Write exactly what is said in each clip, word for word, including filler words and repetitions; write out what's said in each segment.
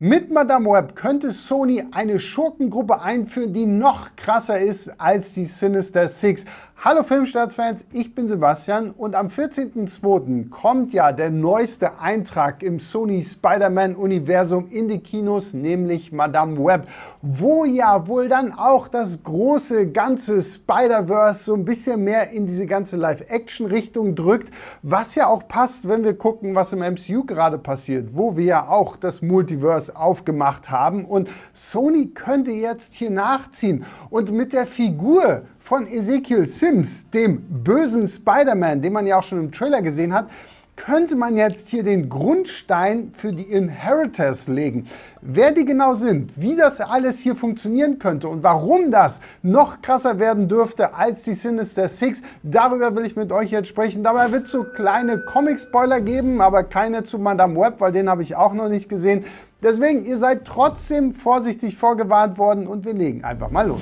Mit Madame Web könnte Sony eine Schurkengruppe einführen, die noch krasser ist als die Sinister Six. Hallo Filmstarts-Fans, ich bin Sebastian und am vierzehnten zweiten kommt ja der neueste Eintrag im Sony Spider-Man-Universum in die Kinos, nämlich Madame Web, wo ja wohl dann auch das große ganze Spider-Verse so ein bisschen mehr in diese ganze Live-Action-Richtung drückt, was ja auch passt, wenn wir gucken, was im M C U gerade passiert, wo wir ja auch das Multiverse aufgemacht haben und Sony könnte jetzt hier nachziehen und mit der Figur von Ezekiel Sims, dem bösen Spider-Man, den man ja auch schon im Trailer gesehen hat, könnte man jetzt hier den Grundstein für die Inheritors legen. Wer die genau sind, wie das alles hier funktionieren könnte und warum das noch krasser werden dürfte als die Sinister Six, darüber will ich mit euch jetzt sprechen. Dabei wird es so kleine Comic-Spoiler geben, aber keine zu Madame Web, weil den habe ich auch noch nicht gesehen. Deswegen, ihr seid trotzdem vorsichtig vorgewarnt worden und wir legen einfach mal los.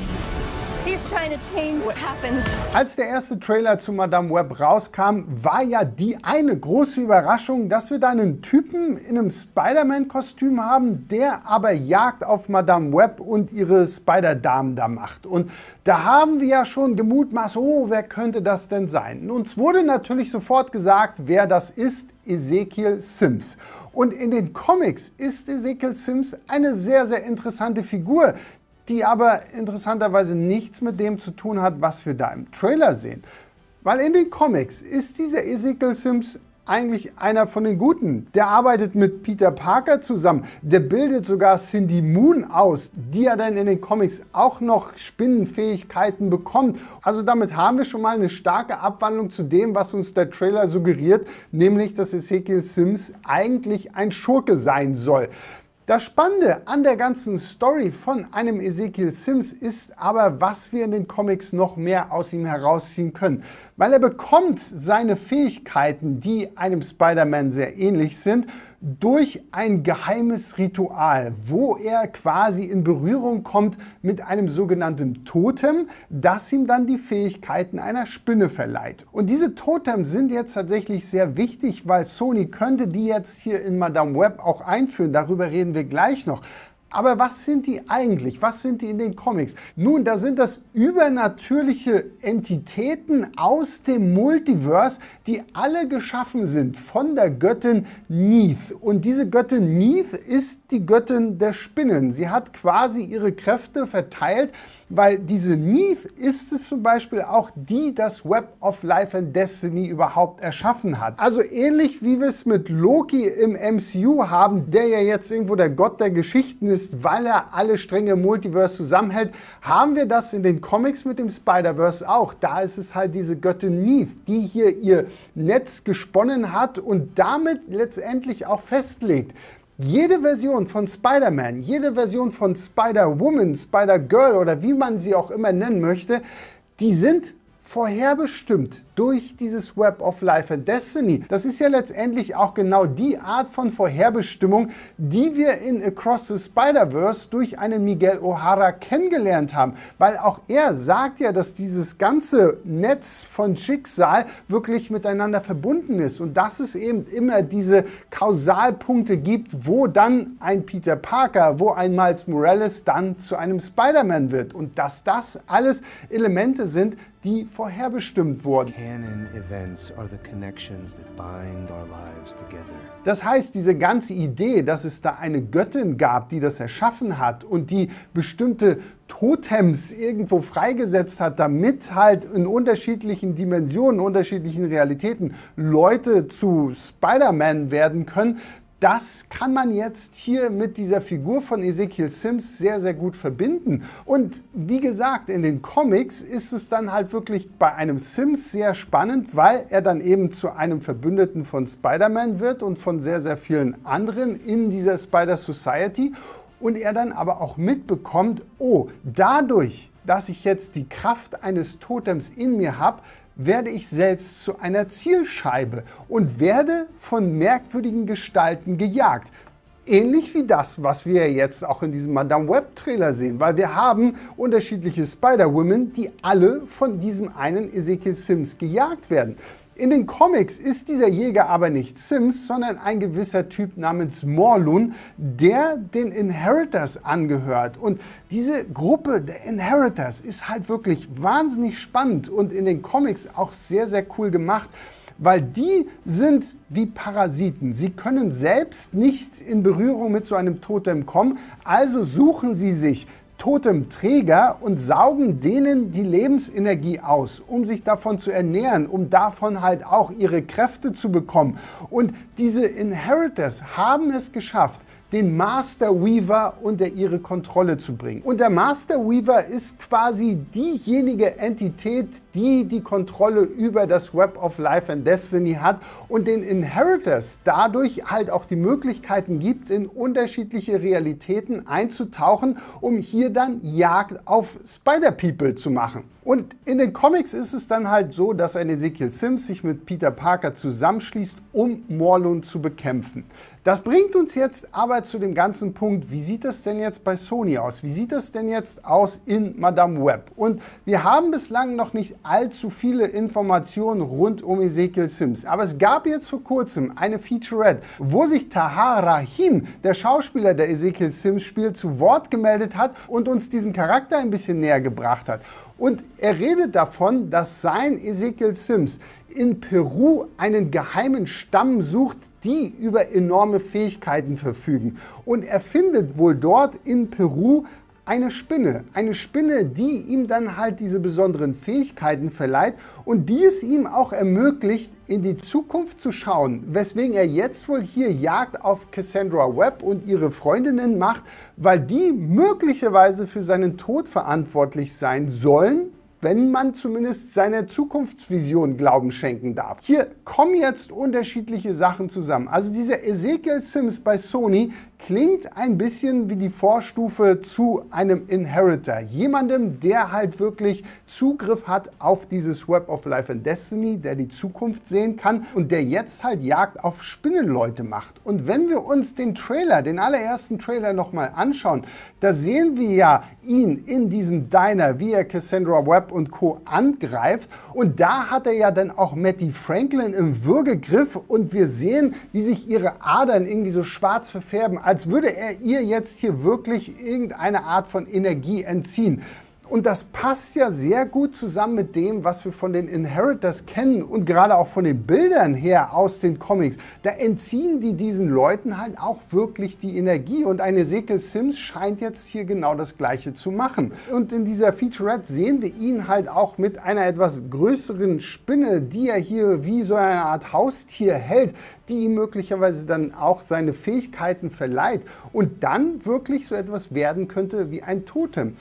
Als der erste Trailer zu Madame Web rauskam, war ja die eine große Überraschung, dass wir da einen Typen in einem Spider-Man-Kostüm haben, der aber Jagd auf Madame Web und ihre Spider-Damen da macht. Und da haben wir ja schon gemutmaßt, oh, wer könnte das denn sein? Uns wurde natürlich sofort gesagt, wer das ist. Ezekiel Sims. Und in den Comics ist Ezekiel Sims eine sehr, sehr interessante Figur, die aber interessanterweise nichts mit dem zu tun hat, was wir da im Trailer sehen. Weil in den Comics ist dieser Ezekiel Sims eigentlich einer von den Guten. Der arbeitet mit Peter Parker zusammen, der bildet sogar Cindy Moon aus, die ja dann in den Comics auch noch Spinnenfähigkeiten bekommt. Also damit haben wir schon mal eine starke Abwandlung zu dem, was uns der Trailer suggeriert, nämlich, dass Ezekiel Sims eigentlich ein Schurke sein soll. Das Spannende an der ganzen Story von einem Ezekiel Sims ist aber, was wir in den Comics noch mehr aus ihm herausziehen können. Weil er bekommt seine Fähigkeiten, die einem Spider-Man sehr ähnlich sind, durch ein geheimes Ritual, wo er quasi in Berührung kommt mit einem sogenannten Totem, das ihm dann die Fähigkeiten einer Spinne verleiht. Und diese Totems sind jetzt tatsächlich sehr wichtig, weil Sony könnte die jetzt hier in Madame Web auch einführen. Darüber reden wir gleich noch. Aber was sind die eigentlich? Was sind die in den Comics? Nun, da sind das übernatürliche Entitäten aus dem Multiverse, die alle geschaffen sind von der Göttin Neith. Und diese Göttin Neith ist die Göttin der Spinnen. Sie hat quasi ihre Kräfte verteilt, weil diese Neith ist es zum Beispiel auch, die das Web of Life and Destiny überhaupt erschaffen hat. Also ähnlich wie wir es mit Loki im M C U haben, der ja jetzt irgendwo der Gott der Geschichten ist, weil er alle Stränge im Multiverse zusammenhält, haben wir das in den Comics mit dem Spider-Verse auch. Da ist es halt diese Göttin Neith, die hier ihr Netz gesponnen hat und damit letztendlich auch festlegt. Jede Version von Spider-Man, jede Version von Spider-Woman, Spider-Girl oder wie man sie auch immer nennen möchte, die sind vorherbestimmt durch dieses Web of Life and Destiny. Das ist ja letztendlich auch genau die Art von Vorherbestimmung, die wir in Across the Spider-Verse durch einen Miguel O'Hara kennengelernt haben. Weil auch er sagt ja, dass dieses ganze Netz von Schicksal wirklich miteinander verbunden ist und dass es eben immer diese Kausalpunkte gibt, wo dann ein Peter Parker, wo ein Miles Morales dann zu einem Spider-Man wird und dass das alles Elemente sind, die vorherbestimmt wurden. Das heißt, diese ganze Idee, dass es da eine Göttin gab, die das erschaffen hat und die bestimmte Totems irgendwo freigesetzt hat, damit halt in unterschiedlichen Dimensionen, unterschiedlichen Realitäten Leute zu Spider-Man werden können, das kann man jetzt hier mit dieser Figur von Ezekiel Sims sehr, sehr gut verbinden. Und wie gesagt, in den Comics ist es dann halt wirklich bei einem Sims sehr spannend, weil er dann eben zu einem Verbündeten von Spider-Man wird und von sehr, sehr vielen anderen in dieser Spider-Society. Und er dann aber auch mitbekommt, oh, dadurch, dass ich jetzt die Kraft eines Totems in mir habe, werde ich selbst zu einer Zielscheibe und werde von merkwürdigen Gestalten gejagt. Ähnlich wie das, was wir jetzt auch in diesem Madame Web-Trailer sehen, weil wir haben unterschiedliche Spider-Women, die alle von diesem einen Ezekiel Sims gejagt werden. In den Comics ist dieser Jäger aber nicht Sims, sondern ein gewisser Typ namens Morlun, der den Inheritors angehört. Und diese Gruppe der Inheritors ist halt wirklich wahnsinnig spannend und in den Comics auch sehr, sehr cool gemacht, weil die sind wie Parasiten. Sie können selbst nicht in Berührung mit so einem Totem kommen, also suchen sie sich Totemträger und saugen denen die Lebensenergie aus, um sich davon zu ernähren, um davon halt auch ihre Kräfte zu bekommen. Und diese Inheritors haben es geschafft, den Master Weaver unter ihre Kontrolle zu bringen. Und der Master Weaver ist quasi diejenige Entität, die die Kontrolle über das Web of Life and Destiny hat und den Inheritors dadurch halt auch die Möglichkeiten gibt, in unterschiedliche Realitäten einzutauchen, um hier dann Jagd auf Spider-People zu machen. Und in den Comics ist es dann halt so, dass ein Ezekiel Sims sich mit Peter Parker zusammenschließt, um Morlun zu bekämpfen. Das bringt uns jetzt aber zu dem ganzen Punkt, wie sieht das denn jetzt bei Sony aus? Wie sieht das denn jetzt aus in Madame Web? Und wir haben bislang noch nicht allzu viele Informationen rund um Ezekiel Sims. Aber es gab jetzt vor kurzem eine Featurette, wo sich Tahar Rahim, der Schauspieler, der Ezekiel Sims spielt, zu Wort gemeldet hat und uns diesen Charakter ein bisschen näher gebracht hat. Und er redet davon, dass sein Ezekiel Sims in Peru einen geheimen Stamm sucht, die über enorme Fähigkeiten verfügen. Und er findet wohl dort in Peru eine Spinne. Eine Spinne, die ihm dann halt diese besonderen Fähigkeiten verleiht und die es ihm auch ermöglicht, in die Zukunft zu schauen, weswegen er jetzt wohl hier Jagd auf Cassandra Webb und ihre Freundinnen macht, weil die möglicherweise für seinen Tod verantwortlich sein sollen, wenn man zumindest seiner Zukunftsvision Glauben schenken darf. Hier kommen jetzt unterschiedliche Sachen zusammen. Also dieser Ezekiel Sims bei Sony klingt ein bisschen wie die Vorstufe zu einem Inheritor. Jemandem, der halt wirklich Zugriff hat auf dieses Web of Life and Destiny, der die Zukunft sehen kann und der jetzt halt Jagd auf Spinnenleute macht. Und wenn wir uns den Trailer, den allerersten Trailer nochmal anschauen, da sehen wir ja ihn in diesem Diner, wie er Cassandra Webb und Co. angreift. Und da hat er ja dann auch Mattie Franklin im Würgegriff und wir sehen, wie sich ihre Adern irgendwie so schwarz verfärben, als würde er ihr jetzt hier wirklich irgendeine Art von Energie entziehen. Und das passt ja sehr gut zusammen mit dem, was wir von den Inheritors kennen und gerade auch von den Bildern her aus den Comics. Da entziehen die diesen Leuten halt auch wirklich die Energie und eine Ezekiel Sims scheint jetzt hier genau das Gleiche zu machen. Und in dieser Featurette sehen wir ihn halt auch mit einer etwas größeren Spinne, die er hier wie so eine Art Haustier hält, die ihm möglicherweise dann auch seine Fähigkeiten verleiht und dann wirklich so etwas werden könnte wie ein Totem.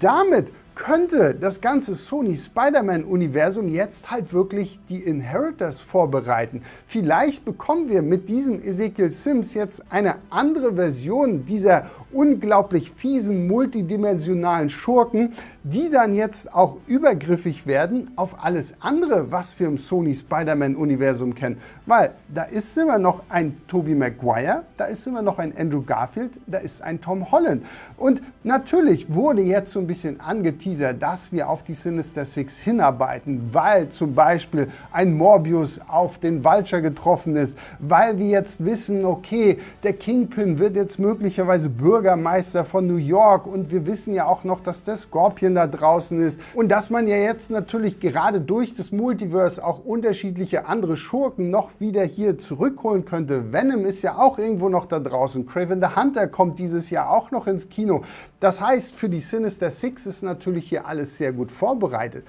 Damit könnte das ganze Sony-Spider-Man-Universum jetzt halt wirklich die Inheritors vorbereiten. Vielleicht bekommen wir mit diesem Ezekiel Sims jetzt eine andere Version dieser unglaublich fiesen, multidimensionalen Schurken, die dann jetzt auch übergriffig werden auf alles andere, was wir im Sony-Spider-Man-Universum kennen. Weil da ist immer noch ein Tobey Maguire, da ist immer noch ein Andrew Garfield, da ist ein Tom Holland. Und natürlich wurde jetzt so ein bisschen angeteasert, dass wir auf die Sinister Six hinarbeiten, weil zum Beispiel ein Morbius auf den Vulture getroffen ist, weil wir jetzt wissen, okay, der Kingpin wird jetzt möglicherweise Bürgermeister von New York und wir wissen ja auch noch, dass der Scorpion da draußen ist und dass man ja jetzt natürlich gerade durch das Multiverse auch unterschiedliche andere Schurken noch wieder hier zurückholen könnte. Venom ist ja auch irgendwo noch da draußen, Kraven the Hunter kommt dieses Jahr auch noch ins Kino. Das heißt, für die Sinister Six ist natürlich hier alles sehr gut vorbereitet.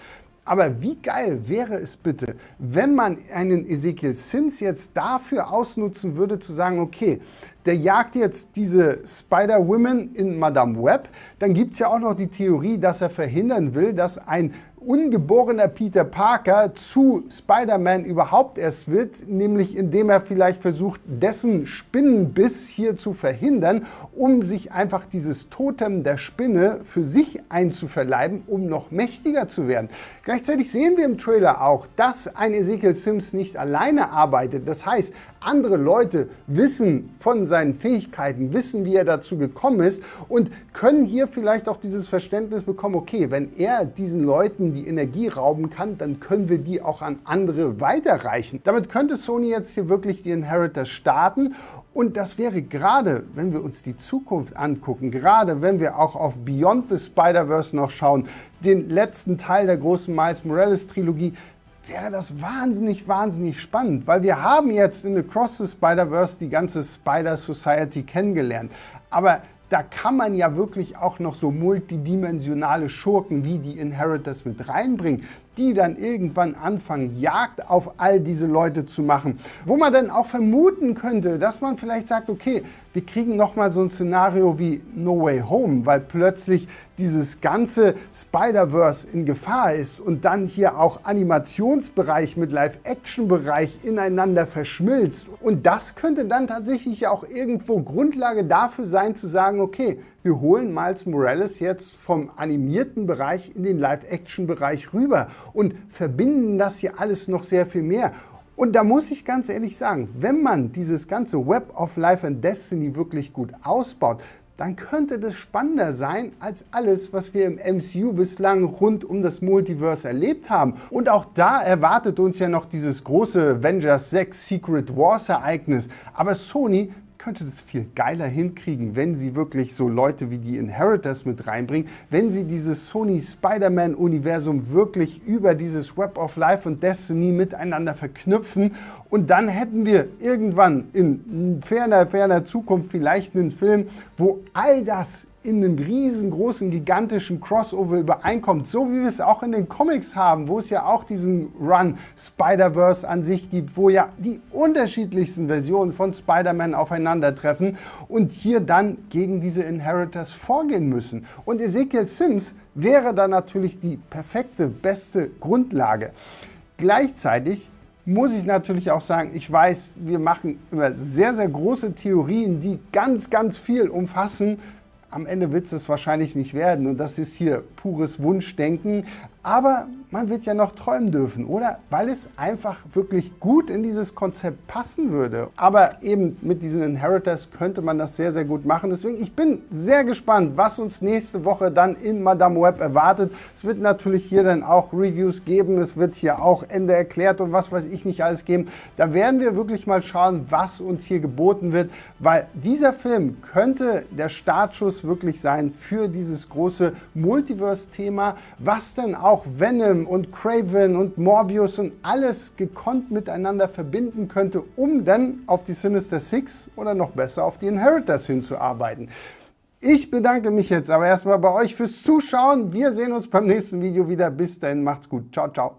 Aber wie geil wäre es bitte, wenn man einen Ezekiel Sims jetzt dafür ausnutzen würde, zu sagen, okay, der jagt jetzt diese Spider-Woman in Madame Web, dann gibt es ja auch noch die Theorie, dass er verhindern will, dass ein ungeborener Peter Parker zu Spider-Man überhaupt erst wird, nämlich indem er vielleicht versucht, dessen Spinnenbiss hier zu verhindern, um sich einfach dieses Totem der Spinne für sich einzuverleiben, um noch mächtiger zu werden. Gleichzeitig sehen wir im Trailer auch, dass ein Ezekiel Sims nicht alleine arbeitet. Das heißt, andere Leute wissen von seinen Fähigkeiten, wissen, wie er dazu gekommen ist und können hier vielleicht auch dieses Verständnis bekommen, okay, wenn er diesen Leuten die Energie rauben kann, dann können wir die auch an andere weiterreichen. Damit könnte Sony jetzt hier wirklich die Inheritors starten und das wäre gerade, wenn wir uns die Zukunft angucken, gerade wenn wir auch auf Beyond the Spider-Verse noch schauen, den letzten Teil der großen Miles Morales Trilogie, wäre das wahnsinnig, wahnsinnig spannend, weil wir haben jetzt in Across the Spider-Verse die ganze Spider-Society kennengelernt, aber da kann man ja wirklich auch noch so multidimensionale Schurken wie die Inheritors mit reinbringen, die dann irgendwann anfangen, Jagd auf all diese Leute zu machen. Wo man dann auch vermuten könnte, dass man vielleicht sagt, okay, wir kriegen nochmal so ein Szenario wie No Way Home, weil plötzlich dieses ganze Spider-Verse in Gefahr ist und dann hier auch Animationsbereich mit Live-Action-Bereich ineinander verschmilzt. Und das könnte dann tatsächlich auch irgendwo Grundlage dafür sein, zu sagen, okay, wir holen Miles Morales jetzt vom animierten Bereich in den Live-Action-Bereich rüber und verbinden das hier alles noch sehr viel mehr. Und da muss ich ganz ehrlich sagen, wenn man dieses ganze Web of Life and Destiny wirklich gut ausbaut, dann könnte das spannender sein als alles, was wir im M C U bislang rund um das Multiverse erlebt haben. Und auch da erwartet uns ja noch dieses große Avengers sechs Secret Wars Ereignis. Aber Sony könnte das viel geiler hinkriegen, wenn sie wirklich so Leute wie die Inheritors mit reinbringen, wenn sie dieses Sony-Spider-Man-Universum wirklich über dieses Web of Life und Destiny miteinander verknüpfen und dann hätten wir irgendwann in ferner, ferner Zukunft vielleicht einen Film, wo all das in einem riesengroßen, gigantischen Crossover übereinkommt, so wie wir es auch in den Comics haben, wo es ja auch diesen Run Spider-Verse an sich gibt, wo ja die unterschiedlichsten Versionen von Spider-Man aufeinandertreffen und hier dann gegen diese Inheritors vorgehen müssen. Und Ezekiel Sims wäre dann natürlich die perfekte, beste Grundlage. Gleichzeitig muss ich natürlich auch sagen, ich weiß, wir machen immer sehr, sehr große Theorien, die ganz, ganz viel umfassen. Am Ende wird es wahrscheinlich nicht werden und das ist hier pures Wunschdenken, aber man wird ja noch träumen dürfen, oder? Weil es einfach wirklich gut in dieses Konzept passen würde. Aber eben mit diesen Inheritors könnte man das sehr, sehr gut machen. Deswegen, ich bin sehr gespannt, was uns nächste Woche dann in Madame Web erwartet. Es wird natürlich hier dann auch Reviews geben, es wird hier auch Ende erklärt und was weiß ich nicht alles geben. Da werden wir wirklich mal schauen, was uns hier geboten wird, weil dieser Film könnte der Startschuss wirklich sein für dieses große Multiverse-Thema, was dann auch Venom und Kraven und Morbius und alles gekonnt miteinander verbinden könnte, um dann auf die Sinister Six oder noch besser auf die Inheritors hinzuarbeiten. Ich bedanke mich jetzt aber erstmal bei euch fürs Zuschauen. Wir sehen uns beim nächsten Video wieder. Bis dahin, macht's gut. Ciao, ciao.